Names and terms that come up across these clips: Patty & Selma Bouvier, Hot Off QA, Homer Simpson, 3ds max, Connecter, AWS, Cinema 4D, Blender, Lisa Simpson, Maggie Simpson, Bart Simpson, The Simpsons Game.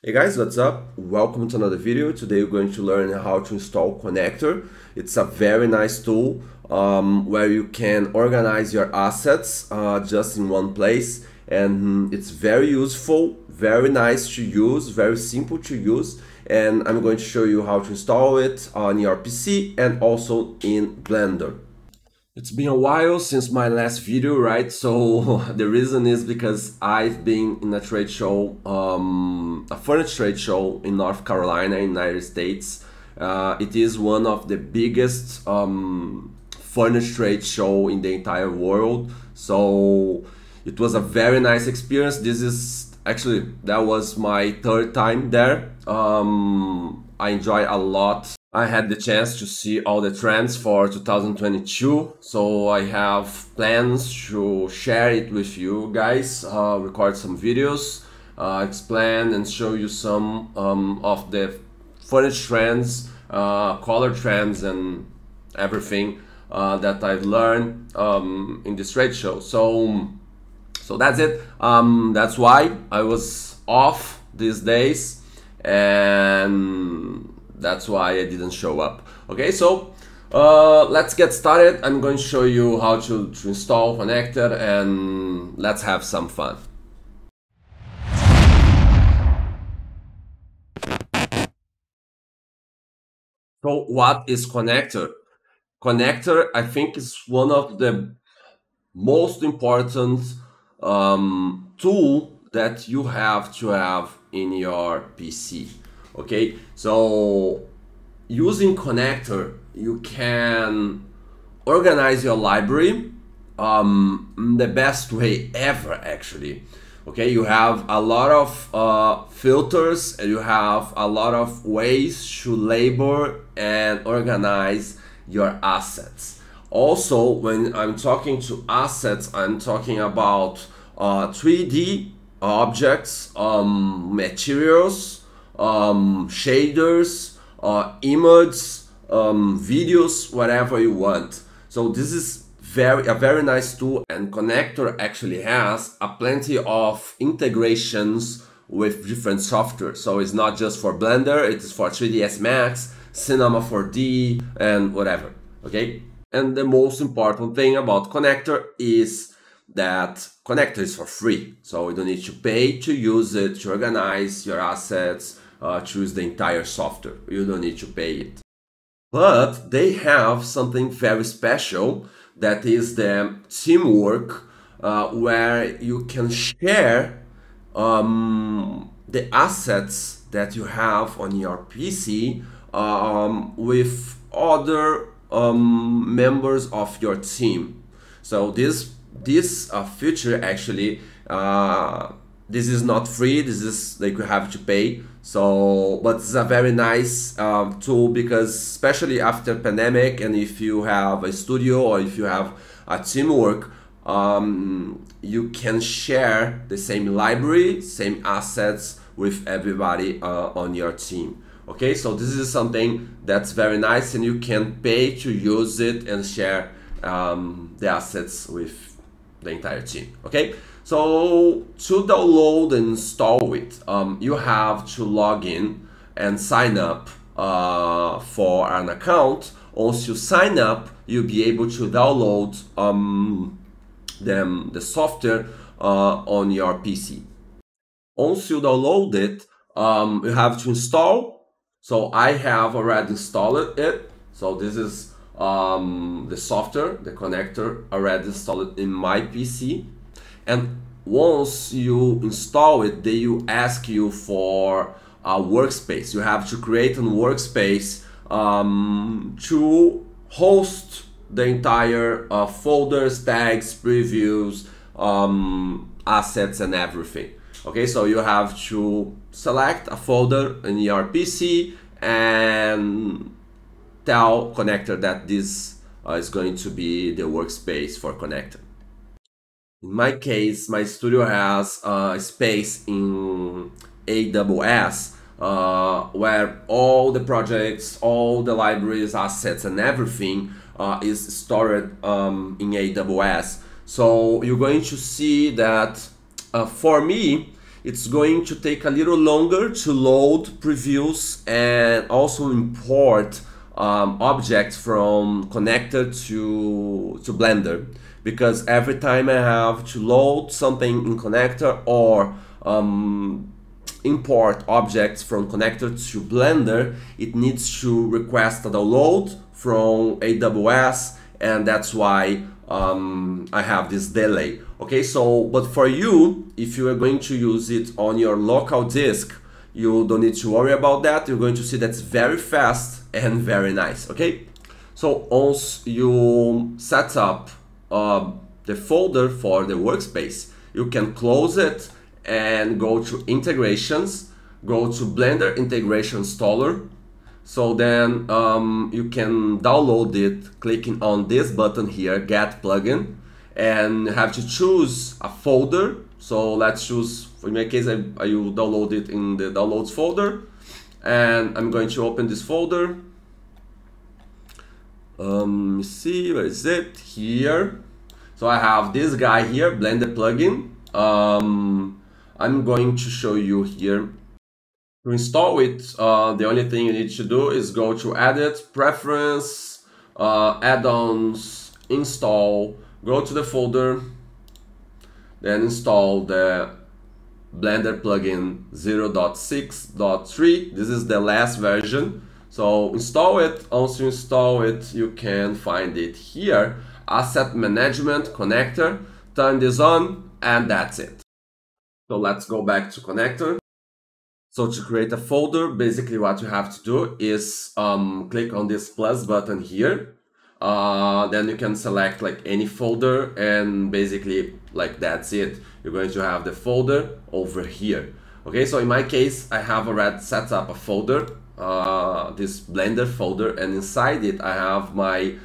Hey guys, what's up? Welcome to another video. Today we're going to learn how to install Connecter. It's a very nice tool where you can organize your assets just in one place, and it's very useful, very nice to use, very simple to use, and I'm going to show you how to install it on your PC and also in Blender. It's been a while since my last video, right? So the reason is because I've been in a trade show, a furniture trade show in North Carolina in the United States. It is one of the biggest furniture trade show in the entire world. So it was a very nice experience. This is actually, that was my third time there. I enjoy a lot. I had the chance to see all the trends for 2022, so I have plans to share it with you guys, record some videos, explain and show you some of the furniture trends, color trends and everything that I've learned in this trade show. So that's it. That's why I was off these days, and that's why I didn't show up. Okay, so let's get started. I'm going to show you how to install Connecter, and let's have some fun. So what is Connecter? Connecter, I think, is one of the most important tool that you have to have in your PC. Okay, so using Connecter, you can organize your library the best way ever, actually. Okay, you have a lot of filters, and you have a lot of ways to label and organize your assets. Also, when I'm talking to assets, I'm talking about 3D objects, materials, shaders, images, videos, whatever you want. So this is a very nice tool, and Connecter actually has a plenty of integrations with different software. So it's not just for Blender, it's for 3ds Max, Cinema 4D, and whatever. Okay, and the most important thing about Connecter is that Connecter is for free, so you don't need to pay to use it, to organize your assets, choose the entire software. You don't need to pay it. But they have something very special, that is the teamwork, where you can share the assets that you have on your PC with other members of your team. So this feature, actually, this is not free, this is like you have to pay. So, but it's a very nice tool, because especially after pandemic, and if you have a studio or if you have a teamwork, you can share the same library, same assets with everybody on your team. Okay, so this is something that's very nice, and you can pay to use it and share the assets with the entire team. Okay, so to download and install it, you have to log in and sign up for an account. Once you sign up, you'll be able to download the software on your PC. Once you download it, you have to install. So I have already installed it. So this is the software, the Connecter, already installed in my PC. And once you install it, they will ask you for a workspace. You have to create a workspace to host the entire folders, tags, previews, assets, and everything. Okay, so you have to select a folder in your PC and tell Connecter that this is going to be the workspace for Connecter. In my case, my studio has a space in AWS where all the projects, all the libraries, assets, and everything is stored in AWS. So you're going to see that for me, it's going to take a little longer to load previews and also import objects from Connecter to Blender, because every time I have to load something in Connecter or import objects from Connecter to Blender, it needs to request a download from AWS, and that's why I have this delay. Okay, so but for you, if you are going to use it on your local disk, you don't need to worry about that. You're going to see that's very fast and very nice. Okay, so once you set up the folder for the workspace, you can close it and go to integrations, go to Blender integration installer. So then you can download it clicking on this button here, get plugin, and you have to choose a folder. So let's choose, in my case, I will download it in the downloads folder, and I'm going to open this folder. Let me see, where is it? Here. So I have this guy here, Blender plugin. I'm going to show you here. To install it, the only thing you need to do is go to Edit, Preference, Add-ons, Install, go to the folder, then install the Blender plugin 0.6.3. This is the last version. So install it. Once you install it, you can find it here. Asset Management, Connecter, turn this on, and that's it. So let's go back to Connecter. So to create a folder, basically what you have to do is click on this plus button here. Then you can select like any folder, and basically like that's it. You're going to have the folder over here. Okay, so in my case, I have already set up a folder, this Blender folder, and inside it I have my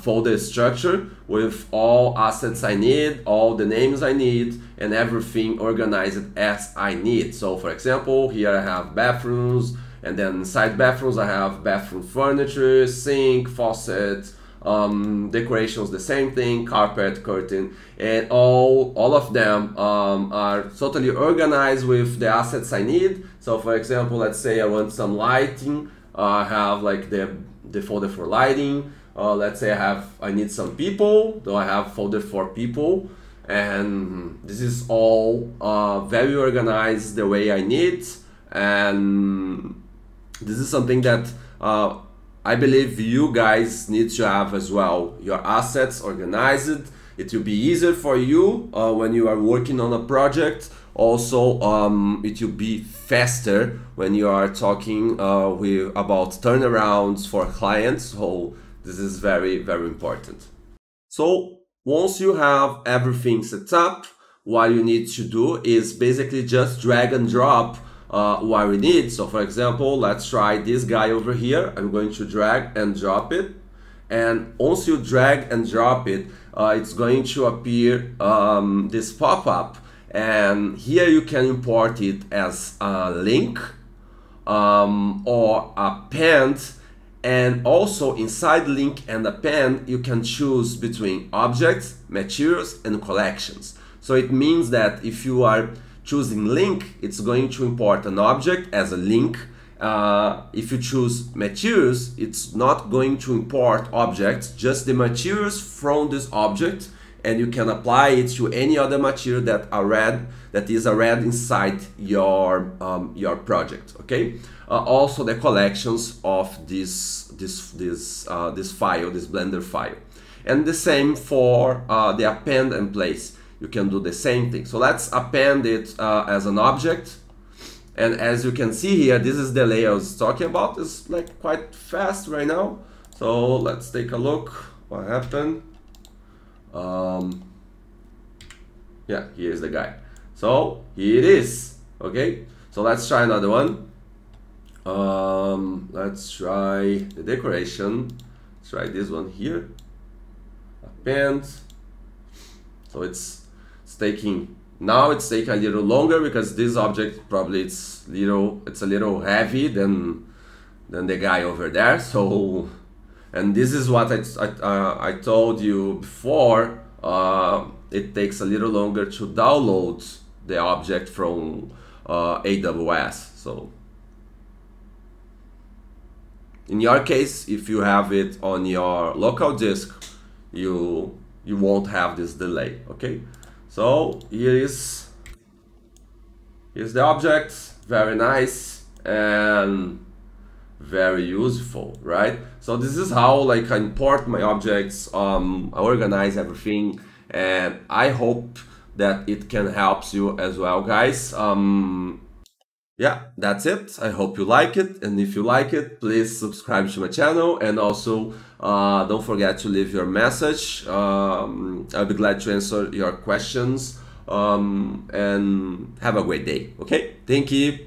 folder structure with all assets I need, all the names I need, and everything organized as I need. So for example, here I have bathrooms, and then inside bathrooms I have bathroom furniture, sink, faucet, decorations, the same thing, carpet, curtain, and all of them are totally organized with the assets I need. So for example, let's say I want some lighting, I have like the folder for lighting. Let's say I need some people, though I have folder for people, and this is all very organized the way I need, and this is something that I believe you guys need to have as well. Your assets organized, it will be easier for you when you are working on a project. Also, it will be faster when you are talking about turnarounds for clients. So this is very, very important. So once you have everything set up, what you need to do is basically just drag and drop what we need. So for example, let's try this guy over here. I'm going to drag and drop it. And once you drag and drop it, it's going to appear this pop-up. And here you can import it as a link or a append. And also inside link and append, you can choose between objects, materials, and collections. So it means that if you are choosing link, it's going to import an object as a link. If you choose materials, it's not going to import objects, just the materials from this object, and you can apply it to any other material that is already inside your project. Okay. Also the collections of this file, this Blender file, and the same for the append and place. You can do the same thing. So let's append it as an object, and as you can see here, this is the layer I was talking about. It's like quite fast right now. So let's take a look what happened. Yeah, here's the guy. So here it is. Okay. So let's try another one. Let's try the decoration. Let's try this one here. Append. So it's taking a little longer because this object probably it's a little heavy than the guy over there. So, and this is what I told you before. It takes a little longer to download the object from AWS. So in your case, if you have it on your local disk, you won't have this delay. Okay, so here is the object. Very nice and very useful, right? So this is how like I import my objects, I organize everything, and I hope that it can help you as well, guys. Yeah, that's it. I hope you like it, and if you like it, please subscribe to my channel, and also don't forget to leave your message. I'll be glad to answer your questions, and have a great day. Okay, thank you.